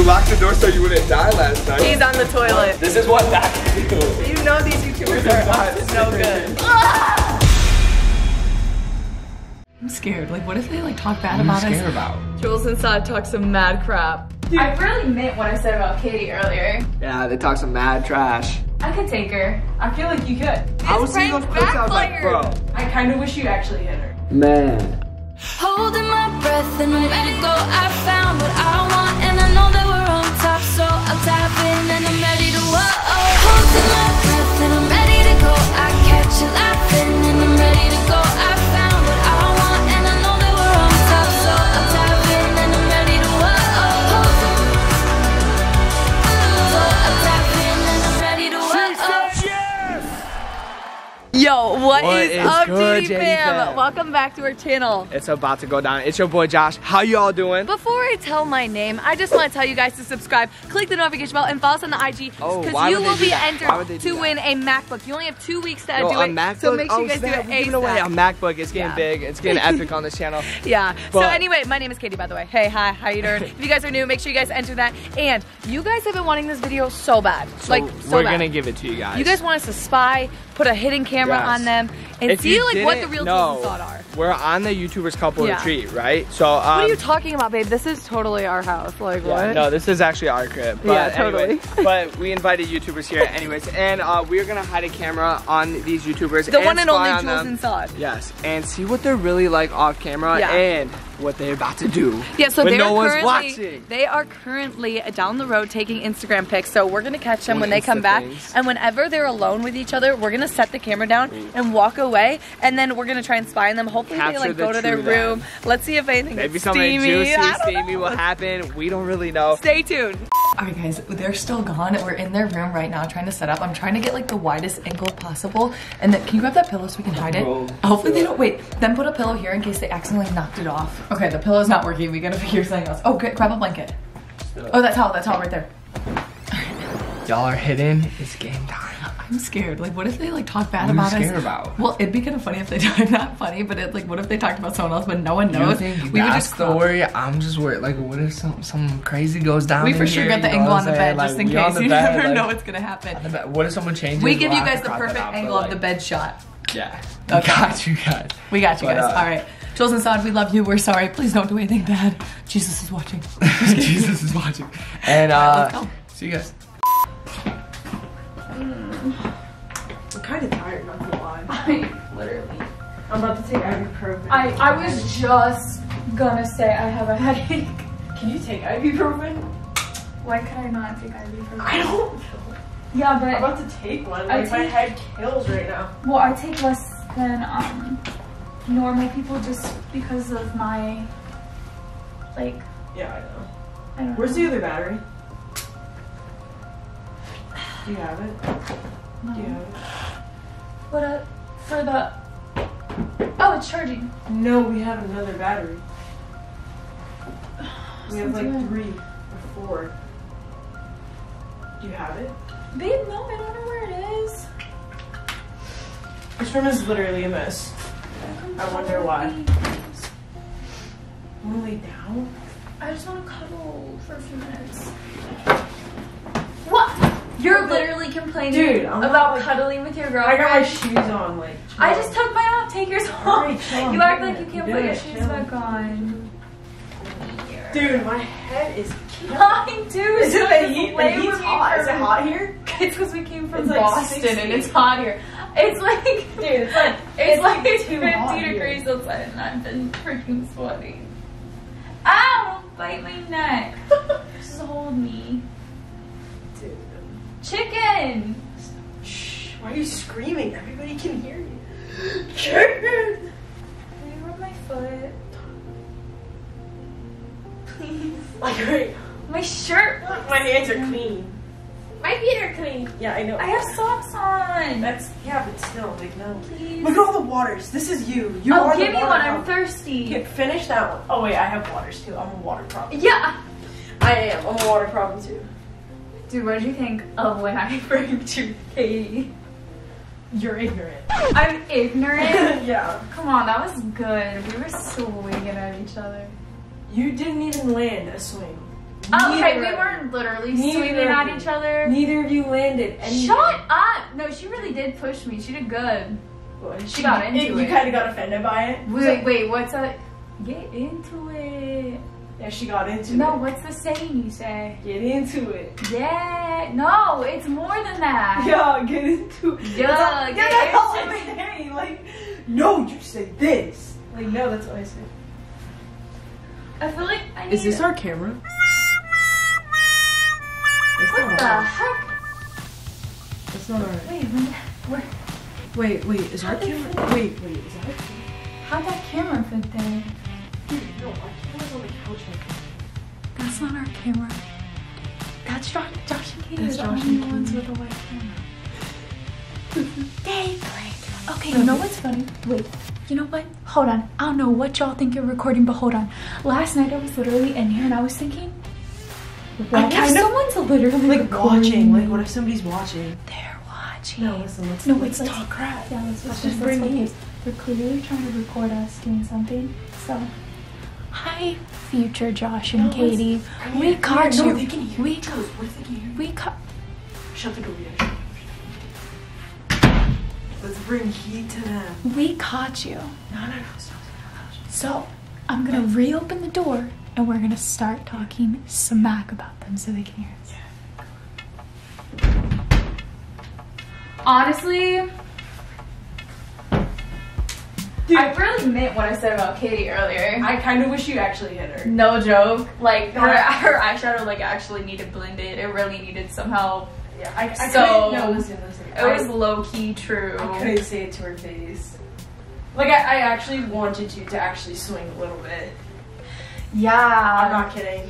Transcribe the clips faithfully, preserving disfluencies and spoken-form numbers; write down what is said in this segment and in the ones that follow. You locked the door so you wouldn't die last night. He's on the toilet. This is what that can do. You know these YouTubers are up to no good. I'm scared. Like, what if they like talk bad about us? What are you scared about? Jules and Saud talk some mad crap. Dude. I really meant what I said about Katie earlier. Yeah, they talk some mad trash. I could take her. I feel like you could. This I was seeing those clips, I was like, bro. I kind of wish you actually hit her. Man. Holding my breath and I'm ready to go. I found what I want and I know that we're on top, so I'll dive in and I'm ready to whoa. Holding my breath and I'm ready to go. I catch you laughing and I'm ready to go. I found what I want and I know that we're on top, so I'll dive in and I'm ready to whoa. So I'll dive in and I'm ready to whoa. Yo, what, what is, is up, J T fam? Welcome back to our channel. It's about to go down. It's your boy Josh. How y'all doing? Before I tell my name, I just want to tell you guys to subscribe, click the notification bell, and follow us on the I G because oh, you will be entered to win a MacBook. You only have two weeks to Yo, do it, MacBook? So make sure oh, you guys snap. do it ASAP. Away a MacBook. It's getting yeah. big. It's getting epic on this channel. Yeah. But so anyway, my name is Katie, by the way. Hey, hi, how you doing? If you guys are new, make sure you guys enter that. And you guys have been wanting this video so bad. So like, so we're gonna give it to you guys. You guys want us to spy, put a hidden camera yes. on them, and if see like what the real no. Jules and Saud are. We're on the YouTubers couple yeah. retreat, right? So um, what are you talking about, babe? This is totally our house. Like yeah, what? No, this is actually our crib. But yeah, totally. Anyway, but we invited YouTubers here, anyways, and uh, we're gonna hide a camera on these YouTubers. The and one and only on Jules and Saud. Yes, and see what they're really like off camera yeah. and what they're about to do. Yeah, so when no one's watching. They are currently down the road taking Instagram pics. So we're gonna catch them when they come back, and whenever they're alone with each other, we're gonna set the camera down and walk away, and then we're gonna try and spy on them. Hopefully Capture they like the go to their room. Then. Let's see if anything Maybe gets steamy. Maybe something juicy, steamy will happen. We don't really know. Stay tuned. All right, guys, they're still gone. We're in their room right now trying to set up. I'm trying to get like the widest angle possible. And then, can you grab that pillow so we can hide it? Oh, Hopefully yeah. they don't, wait, then put a pillow here in case they accidentally knocked it off. Okay, the pillow's not working. We gotta figure something else. Oh, good, grab a blanket. Oh, that towel, that towel right there. Y'all are hidden, it's game time. I'm scared. Like, what if they like talk bad what about us? What are you scared about? Well, it'd be kind of funny if they talked, not funny, but it's like, what if they talked about someone else but no one knows? You think we that's would just the worry? I'm just worried. Like, what if some something crazy goes down? We for sure got the angle on the bed like, just in case. You bed, never like, know what's gonna happen. What if someone changes? We give you guys the perfect out, angle like, of the bed shot. Yeah. We okay. got you guys. We got you but, guys. Uh, All right. Jules and Saud, we love you. We're sorry. Please don't do anything bad. Jesus is watching. Jesus is watching. And uh, see you guys. I'm kind of tired, not gonna lie. I literally. I'm about to take ibuprofen. I, I was just gonna say I have a headache. Can you take ibuprofen? Why could I not take ibuprofen? I don't know. Yeah, but. I'm about to take one. Like, take, my head kills right now. Well, I take less than um, normal people just because of my. Like. Yeah, I know. I don't Where's know. the other battery? Do you have it? No. Do you have it? What uh, for the... Oh, it's charging. No, we have another battery. We have like good. three or four. Do you have it? Babe, no, I don't know where it is. This room is literally a mess. I, I wonder why. You wanna lay down? I just wanna cuddle for a few minutes. What? You're literally complaining Dude, about like, cuddling with your girlfriend. I got my shoes on, like. Chill. I just took mine off. Take yours off. Right, you act like you can't you put your shoes chill. back on. Dude, my head is killing. Mine too. Is it the heat? The heat's hot. From, is it hot here? It's because we came from like Boston sixty. And it's hot here. It's like, dude, it's like it's, it's like fifty degrees here. outside, and I've been freaking sweating. Ow! Bite my neck. Just hold me. Chicken! Shh, why are you screaming? Everybody can hear you. Chicken! Can you rub my foot? Please. Like, right. My shirt. Look, my hands are clean. My feet are clean. Yeah, I know. I have socks on. That's, yeah, but still, like, no. Please. Look at all the waters. This is you. You oh, are the water. Oh, give me one. I'm thirsty. Okay, finish that one. Oh, wait, I have waters too. I'm a water problem. Yeah. I am. I'm a water problem too. Dude, what did you think of when I referred to Katie? You're ignorant. I'm ignorant? Yeah. Come on, that was good. We were swinging at each other. You didn't even land a swing. Okay, neither, we were literally swinging at you, each other. Neither of you landed anything. Shut up! No, she really did push me. She did good. Well, she got into it, it. You kind of got offended by it. Wait, so, wait, what's that? Get into it. Yeah, she got into no, it. No, what's the saying you say? Get into it. Yeah. No, it's more than that. Yeah, get into it. Yeah, that's, get that's all I'm saying. Like, no, you say this. Like, no, that's what I say. I feel like I need Is this to... our camera? That's what the ours. heck? That's not ours. Wait, where? Wait, wait, is How our camera? Fit? Wait, wait, is that our camera? How'd that camera fit there? Dude, no, our camera's on the couch right now. That's not our camera. That's Josh, Josh and Katie. That's are Josh the only ones with a white camera. They click. Okay, you know what's funny? Wait. You know what? Hold on. I don't know what y'all think you're recording, but hold on. Last night I was literally in here and I was thinking, what if someone's literally like watching? Like, what if somebody's watching? They're watching. No, listen, let's no, let's talk crap. Yeah, let's, let's just bring these. They're clearly trying to record us doing something. So, hi, future Josh and no, Katie. We here. caught no, you. They can hear we caught. What if they can hear? We caught. Shut the door. Let's bring heat to them. We caught you. No, no, no. Stop, stop, stop. So, I'm going to reopen the door, and we're going to start talking smack about them so they can hear us. Yeah. Honestly, dude, I really meant what I said about Katie earlier. I kind of wish you actually hit her. No joke. Like, her, her eyeshadow, like, actually needed blended. It really needed somehow... Yeah, I, I so, couldn't, no, listen, listen. It I, was low-key true. I couldn't say it to her face. Like, I, I actually wanted you to actually swing a little bit. Yeah. I'm not kidding.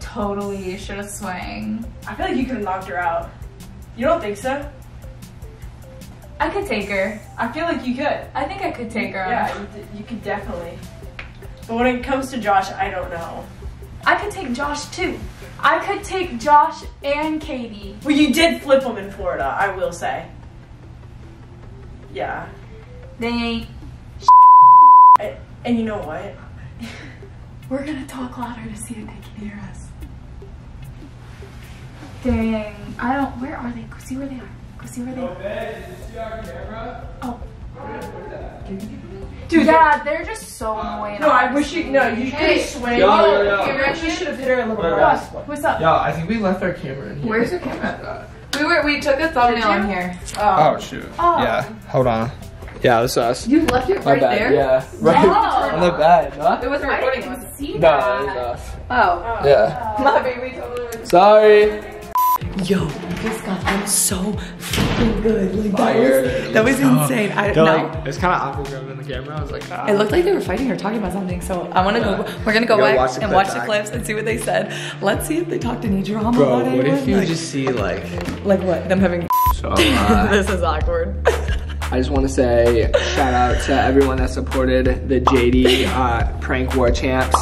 Totally should have swung. I feel like you could have knocked her out. You don't think so? I could take her. I feel like you could. I think I could take her. Yeah, you, you could definitely. But when it comes to Josh, I don't know. I could take Josh, too. I could take Josh and Katie. Well, you did flip them in Florida, I will say. Yeah. They ain't and, and you know what? We're gonna talk louder to see if they can hear us. Dang. I don't, where are they? Go see where they are. Go see where they are. Did you see our camera? Oh. Dude, yeah, they're just so annoying. No, I wish you, no, you hey. could have swayed. Yo, yo, yo. You actually should have hit her a little bit more. What's up? Yeah, I think we left our camera in here. Where's your camera? We were, we took a thumbnail in here. Oh, oh shoot. Oh. Yeah, hold on. Yeah, this is us. You left it right there? Yeah, right oh. on the bed. Huh? It wasn't recording, I didn't see that. No, it was us. Oh. oh. Yeah. My baby totally. Sorry. Yo, you guys got them so freaking good. Like, that was, that was insane. I don't know. Like, it's kind of awkward grabbing the camera. I was like, ah. It looked like they were fighting or talking about something. So I want to yeah. go. We're gonna go back watch and watch back. the clips and see what they said. Let's see if they talked any drama Bro, about it. What if you like, just see like, like what them having? So uh, this is awkward. I just want to say shout out to everyone that supported the J D uh, prank war champs.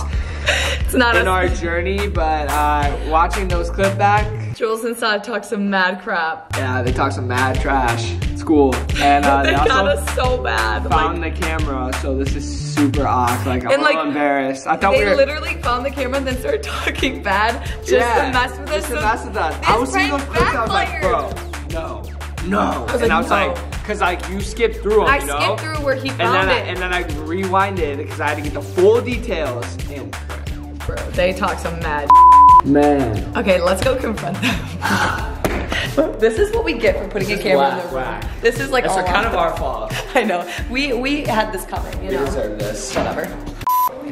It's not in us. our journey, but uh, watching those clip back. Jules and Saud talk some mad crap. Yeah, they talk some mad trash. It's cool. And uh, they, they got also us so bad. Found like, the camera, so this is super awkward. Like, I'm like, embarrassed. I thought they we were, literally found the camera and then started talking bad just yeah, to mess with us. Just to so mess with us. I was seeing those clips. I was like, bro, no, no. I was and like, I was no. like, because like you skipped through them. I you know? skipped through where he found and then it, I, and then I rewinded because I had to get the full details. And bro, they talk some mad. Man. Okay, let's go confront them. This is what we get for putting this a camera whack, in the room. Whack. This is like it's all kind of our fault. I know. We we had this coming, you we know. We deserve this. Whatever.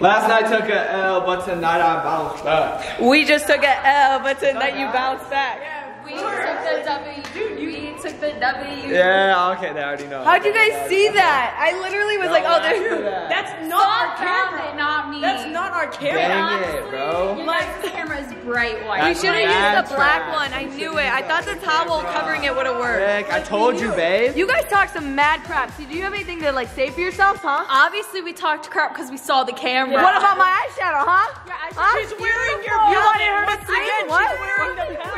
Last night took a L, but tonight I bounced back. We just took a L, but tonight you bounced back. Yeah, we took the W. We took the W. Yeah, okay, they already know. How'd you guys see that? I literally was no, like, oh, there's that. That's not Stop our camera. It, not me. That's not our camera. Dang it, bro. Your camera is bright white. You should have used the black trash. one. I knew it. I thought the towel covering it would have worked. Rick, I told you, babe. You guys talked some mad crap. So do you have anything to like say for yourselves, huh? Obviously, we talked crap because we saw the camera. Yeah. What about my eyeshadow, huh? Your eyeshadow. Huh? She's wearing your. You wanted her to see it. What? She's wearing makeup.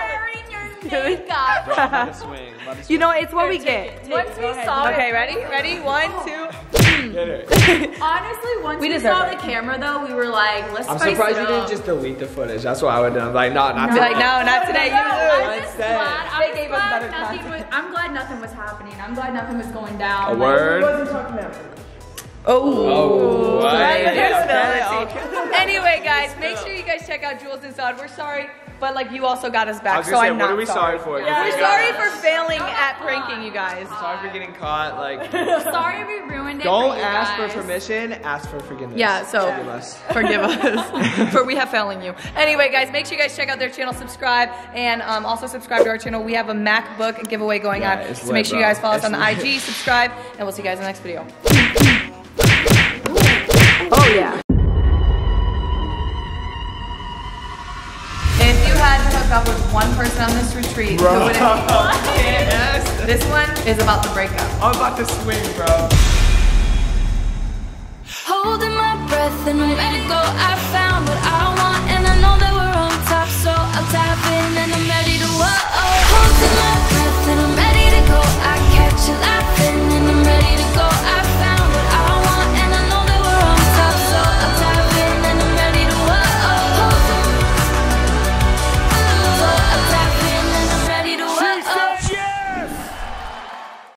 Bro, let it swing. Let it swing. You know, it's what Here, we get. It, Once we it. saw okay, it. Okay, ready? Ready? One, two. Honestly, once we, we saw it. the camera though, we were like, let's I'm spice surprised it you up. didn't just delete the footage. That's what I would have done. Like, no, not no. today. Like, no, not today. No, no, no. I'm just glad, I'm gave glad nothing was, I'm glad nothing was happening. I'm glad nothing was going down. A word? Like, wasn't talking about Oh, oh right. Right. Anyway, guys, make sure you guys check out Jules and Saud. We're sorry, but like you also got us back, so say, I'm not sorry. What are we sorry, sorry for? Yeah. We're sorry for failing no, at pranking you guys. Sorry for getting caught. Like, sorry we ruined it. Don't for you ask guys. for permission. Ask for forgiveness. Yeah, so forgive us. Forgive us for we have failing you. Anyway, guys, make sure you guys check out their channel, subscribe, and um, also subscribe to our channel. We have a MacBook giveaway going yeah, on, so lit, make sure bro. you guys follow it's us on lit. the I G, subscribe, and we'll see you guys in the next video. Oh yeah. If you had to hook up with one person on this retreat, bro. who would it be? Yes. This one is about the breakup. I'm about to swing, bro. Holding my breath and ready to go, I found what I want and I